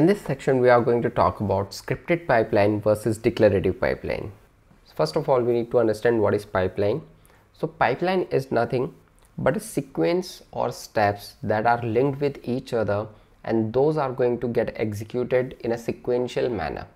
In this section, we are going to talk about scripted pipeline versus declarative pipeline. First of all, we need to understand what is pipeline. So pipeline is nothing but a sequence or steps that are linked with each other, and those are going to get executed in a sequential manner,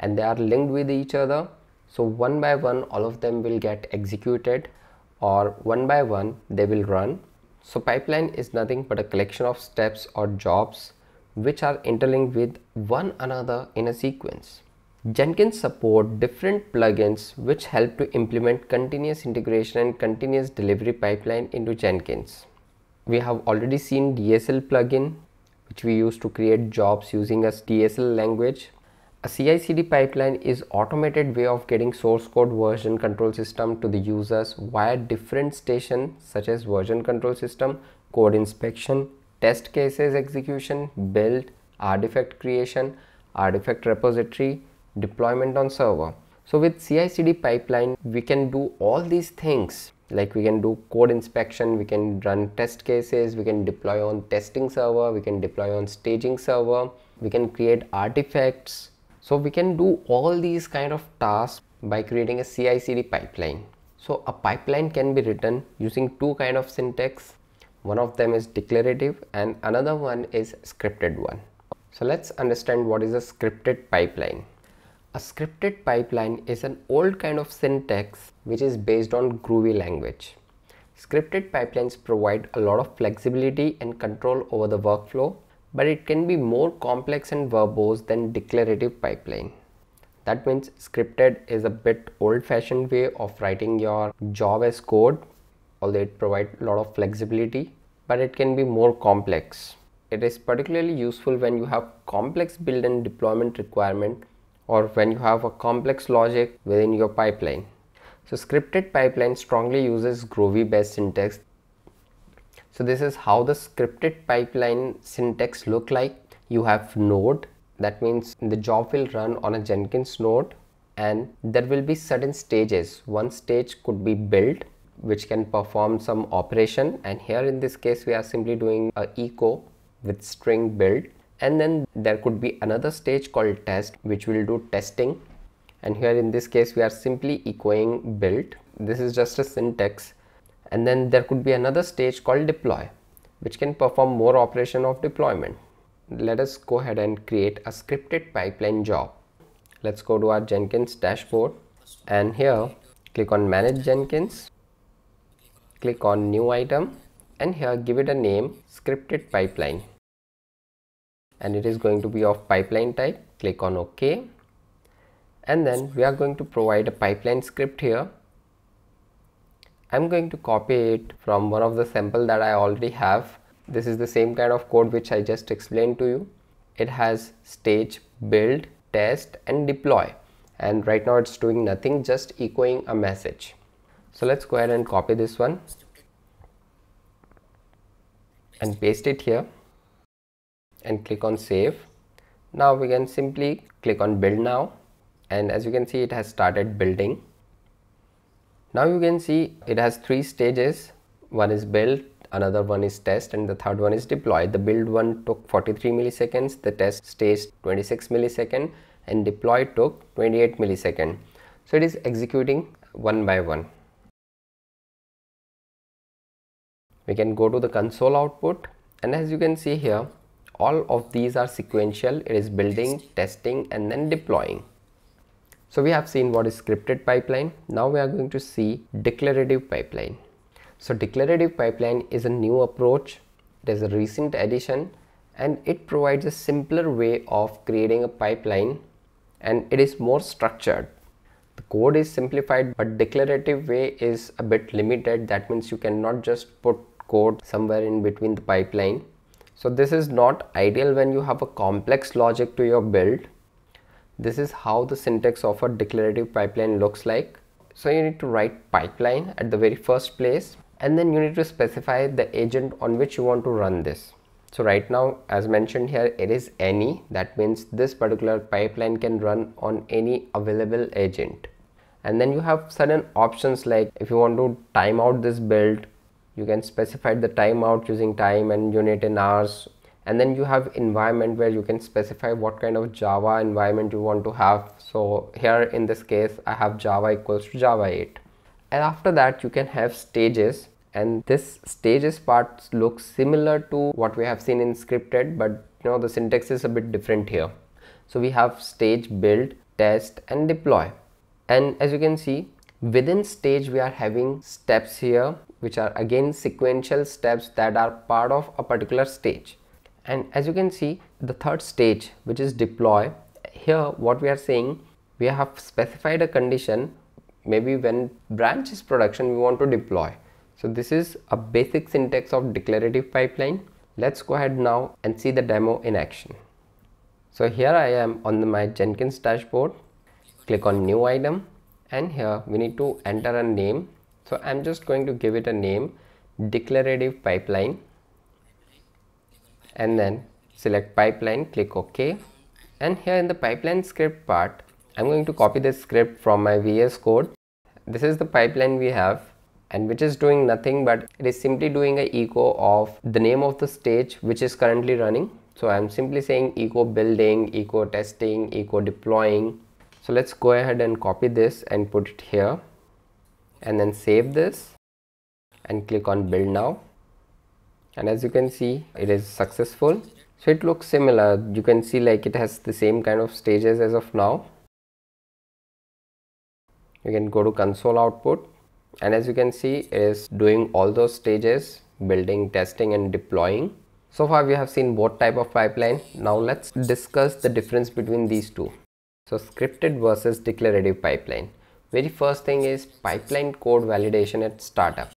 and they are linked with each other. So one by one, all of them will get executed, or one by one, they will run. So pipeline is nothing but a collection of steps or jobs which are interlinked with one another in a sequence. Jenkins support different plugins which help to implement continuous integration and continuous delivery pipeline into Jenkins. We have already seen DSL plugin, which we use to create jobs using a DSL language. A CI/CD pipeline is automated way of getting source code version control system to the users via different stations such as version control system, code inspection, test cases execution, build, artifact creation, artifact repository, deployment on server. So with CI/CD pipeline, we can do all these things, like we can do code inspection, we can run test cases, we can deploy on testing server, we can deploy on staging server, we can create artifacts. So we can do all these kind of tasks by creating a CI/CD pipeline. So a pipeline can be written using two kind of syntax. One of them is declarative and another one is scripted one. So let's understand what is a scripted pipeline. A scripted pipeline is an old kind of syntax which is based on Groovy language. Scripted pipelines provide a lot of flexibility and control over the workflow, but it can be more complex and verbose than declarative pipeline. That means scripted is a bit old-fashioned way of writing your job as code. Although it provides a lot of flexibility, but it can be more complex. It is particularly useful when you have complex build and deployment requirement, or when you have a complex logic within your pipeline. So scripted pipeline strongly uses Groovy based syntax. So this is how the scripted pipeline syntax look like. You have node, that means the job will run on a Jenkins node, and there will be certain stages. One stage could be build, which can perform some operation, and here in this case we are simply doing a echo with string build. And then there could be another stage called test, which will do testing, and here in this case we are simply echoing build. This is just a syntax. And then there could be another stage called deploy, which can perform more operation of deployment. Let us go ahead and create a scripted pipeline job. Let's go to our Jenkins dashboard, and here click on Manage Jenkins. Click on new item, and here give it a name, scripted pipeline, and it is going to be of pipeline type. Click on OK, and then we are going to provide a pipeline script here. I'm going to copy it from one of the sample that I already have. This is the same kind of code which I just explained to you. It has stage, build, test and deploy, and right now it's doing nothing, just echoing a message. So let's go ahead and copy this one and paste it here and click on save. Now we can simply click on build now, and as you can see it has started building. Now you can see it has three stages. One is build, another one is test, and the third one is deploy. The build one took 43 milliseconds, the test stage 26 milliseconds, and deploy took 28 milliseconds. So it is executing one by one. We can go to the console output, and as you can see here, all of these are sequential. It is building, testing and then deploying. So we have seen what is scripted pipeline. Now we are going to see declarative pipeline. So declarative pipeline is a new approach. It is a recent addition, and it provides a simpler way of creating a pipeline, and it is more structured. The code is simplified, but declarative way is a bit limited. That means you cannot just put code somewhere in between the pipeline. So this is not ideal when you have a complex logic to your build. This is how the syntax of a declarative pipeline looks like. So you need to write pipeline at the very first place, and then you need to specify the agent on which you want to run this. So right now, as mentioned here, it is any. That means this particular pipeline can run on any available agent. And then you have certain options, like if you want to time out this build, you can specify the timeout using time and unit in hours. And then you have environment where you can specify what kind of Java environment you want to have. So here in this case, I have Java equals to Java 8. And after that, you can have stages. And this stages part looks similar to what we have seen in scripted, but you know, the syntax is a bit different here. So we have stage, build, test, and deploy. And as you can see, within stage, we are having steps here, which are again sequential steps that are part of a particular stage. And as you can see, the third stage, which is deploy, here what we are saying, we have specified a condition, maybe when branch is production, we want to deploy. So this is a basic syntax of declarative pipeline. Let's go ahead now and see the demo in action. So here I am on my Jenkins dashboard, click on new item, and here we need to enter a name. So I'm just going to give it a name, declarative pipeline. And then select pipeline, click OK. And here in the pipeline script part, I'm going to copy this script from my VS code. This is the pipeline we have, and which is doing nothing, but it is simply doing an echo of the name of the stage which is currently running. So I'm simply saying echo building, echo testing, echo deploying. So let's go ahead and copy this and put it here, and then save this and click on build now. And as you can see, it is successful. So it looks similar. You can see like it has the same kind of stages as of now. You can go to console output, and as you can see, it is doing all those stages, building, testing, and deploying. So far we have seen both type of pipeline. Now let's discuss the difference between these two. So scripted versus declarative pipeline. Very first thing is pipeline code validation at startup.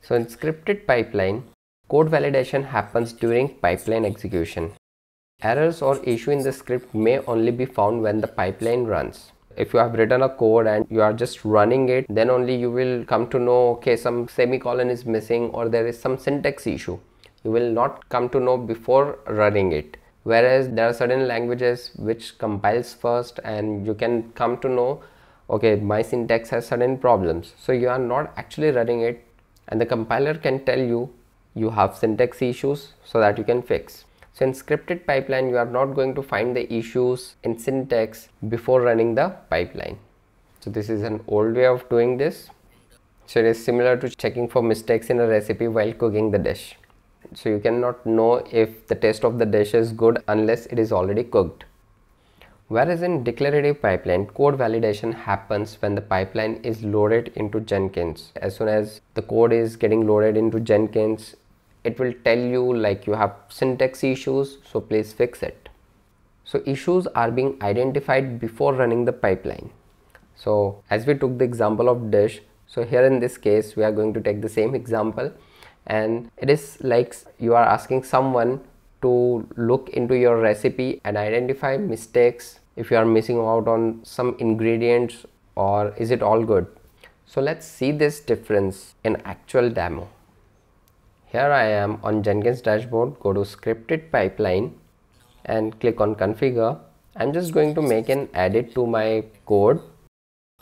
So in scripted pipeline, code validation happens during pipeline execution. Errors or issue in the script may only be found when the pipeline runs. If you have written a code and you are just running it, then only you will come to know, okay, some semicolon is missing or there is some syntax issue. You will not come to know before running it. Whereas there are certain languages which compiles first and you can come to know, okay, my syntax has certain problems. So you are not actually running it, and the compiler can tell you, you have syntax issues so that you can fix. So in scripted pipeline, you are not going to find the issues in syntax before running the pipeline. So this is an old way of doing this. So it is similar to checking for mistakes in a recipe while cooking the dish. So you cannot know if the taste of the dish is good unless it is already cooked. Whereas in declarative pipeline, code validation happens when the pipeline is loaded into Jenkins. As soon as the code is getting loaded into Jenkins, it will tell you like you have syntax issues, so please fix it. So issues are being identified before running the pipeline. So as we took the example of dish, so here in this case, we are going to take the same example, and it is like you are asking someone to look into your recipe and identify mistakes if you are missing out on some ingredients or is it all good. So let's see this difference in actual demo. Here I am on Jenkins dashboard, go to scripted pipeline and click on configure. I'm just going to make an edit to my code.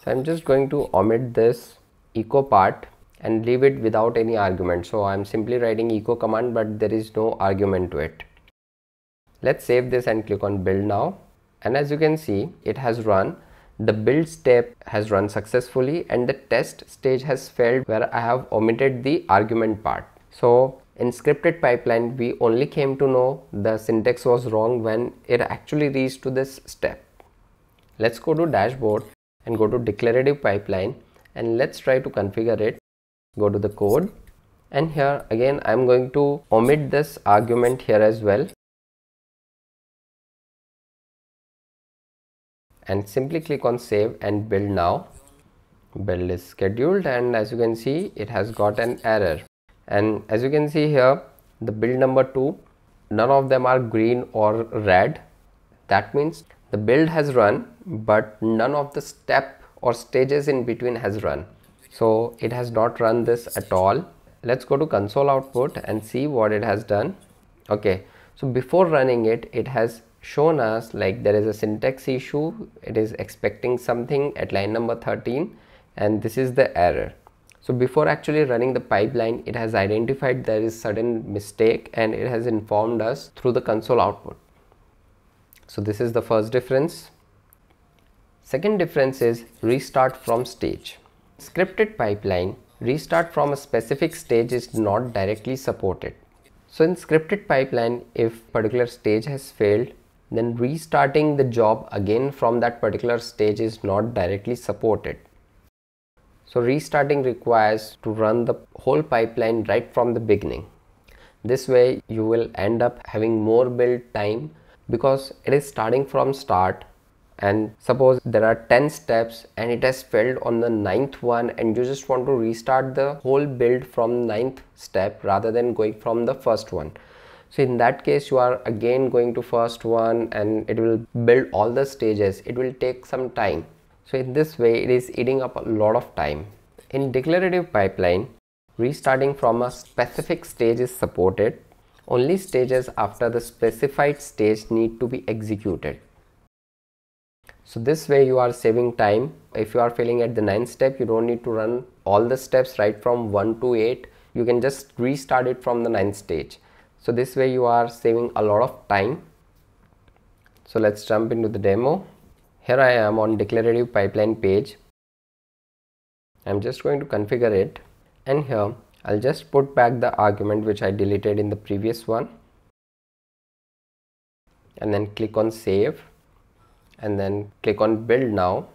So I'm just going to omit this echo part and leave it without any argument. So I'm simply writing echo command, but there is no argument to it. Let's save this and click on build now. And as you can see, it has run. The build step has run successfully and the test stage has failed where I have omitted the argument part. So in scripted pipeline, we only came to know the syntax was wrong when it actually reached to this step. Let's go to dashboard and go to declarative pipeline and let's try to configure it. Go to the code, and here again I'm going to omit this argument here as well and simply click on save and build now. Build is scheduled, and as you can see, it has got an error, and as you can see here, the build number 2, none of them are green or red. That means the build has run, but none of the step or stages in between has run. So it has not run this at all. Let's go to console output and see what it has done. Okay, so before running it, it has shown us like there is a syntax issue. It is expecting something at line number 13, and this is the error. So before actually running the pipeline, it has identified there is certain mistake and it has informed us through the console output. So this is the first difference. Second difference is restart from stage. Scripted pipeline, restart from a specific stage is not directly supported. So in scripted pipeline, if particular stage has failed, then restarting the job again from that particular stage is not directly supported. So restarting requires to run the whole pipeline right from the beginning. This way you will end up having more build time because it is starting from start, and suppose there are 10 steps and it has failed on the 9th one and you just want to restart the whole build from 9th step rather than going from the first one. So in that case you are again going to first one and it will build all the stages. It will take some time. So in this way it is eating up a lot of time. In declarative pipeline, restarting from a specific stage is supported. Only stages after the specified stage need to be executed. So this way you are saving time. If you are failing at the 9th step, you don't need to run all the steps right from 1 to 8. You can just restart it from the 9th stage. So this way you are saving a lot of time. So let's jump into the demo. Here I am on declarative pipeline page. I'm just going to configure it, and here I'll just put back the argument which I deleted in the previous one, and then click on save. And then click on build now.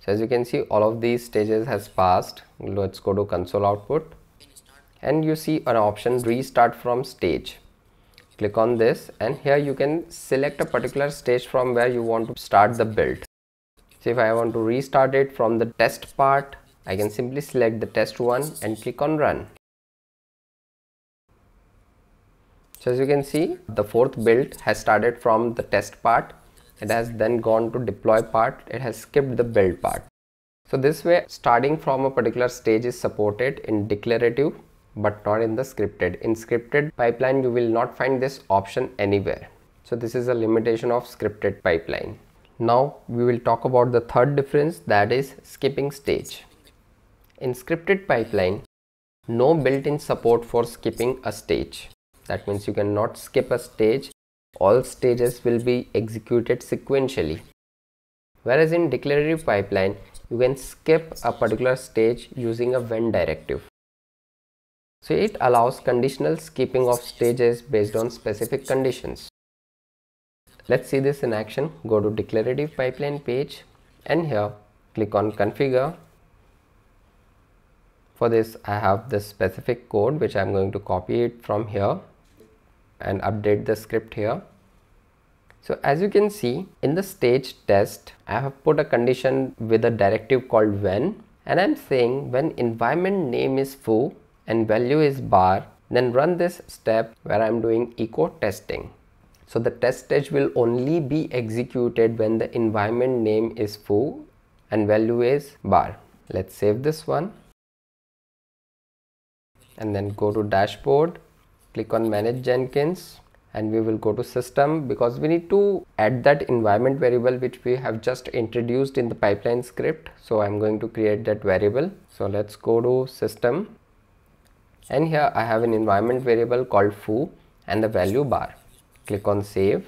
So as you can see, all of these stages has passed. Let's go to console output and you see an option restart from stage. Click on this and here you can select a particular stage from where you want to start the build. So if I want to restart it from the test part, I can simply select the test one and click on run. So as you can see, the fourth build has started from the test part. It has then gone to deploy part. It has skipped the build part. So this way, starting from a particular stage is supported in declarative, but not in the scripted. In scripted pipeline, you will not find this option anywhere. So this is a limitation of scripted pipeline. Now we will talk about the third difference, that is skipping stage. In scripted pipeline, no built-in support for skipping a stage. That means you cannot skip a stage. All stages will be executed sequentially. Whereas in declarative pipeline, you can skip a particular stage using a when directive. So it allows conditional skipping of stages based on specific conditions. Let's see this in action. Go to declarative pipeline page and here click on configure. For this, I have the specific code which I'm going to copy it from here and update the script here. So as you can see, in the stage test, I have put a condition with a directive called when, and I'm saying when environment name is foo and value is bar, then run this step where I'm doing echo testing. So the test stage will only be executed when the environment name is foo and value is bar. Let's save this one and then go to dashboard. Click on manage Jenkins and we will go to system because we need to add that environment variable which we have just introduced in the pipeline script. So I'm going to create that variable. So let's go to system and here I have an environment variable called foo and the value bar. Click on save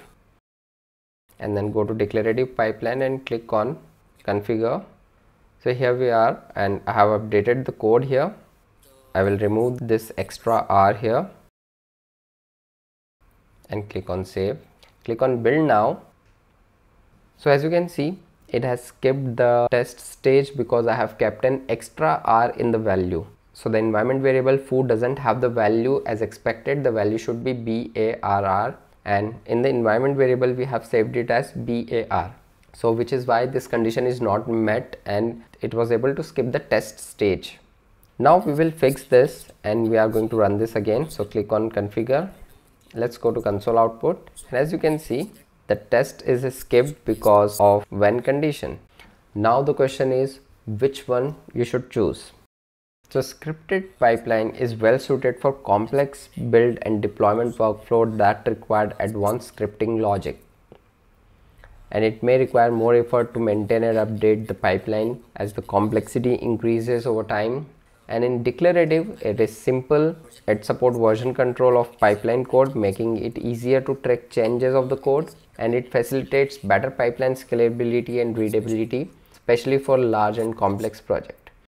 and then go to declarative pipeline and click on configure. So here we are and I have updated the code here. I will remove this extra R here and click on save. Click on build now. So as you can see, it has skipped the test stage because I have kept an extra R in the value. So the environment variable foo doesn't have the value as expected. The value should be BARR, and in the environment variable we have saved it as BAR. So which is why this condition is not met and it was able to skip the test stage. Now we will fix this and we are going to run this again. So click on configure. Let's go to console output and as you can see, the test is skipped because of when condition. Now the question is which one you should choose. So scripted pipeline is well suited for complex build and deployment workflow that required advanced scripting logic. and it may require more effort to maintain and update the pipeline as the complexity increases over time. And in declarative, it is simple. It supports version control of pipeline code, making it easier to track changes of the code, and it facilitates better pipeline scalability and readability, especially for large and complex projects.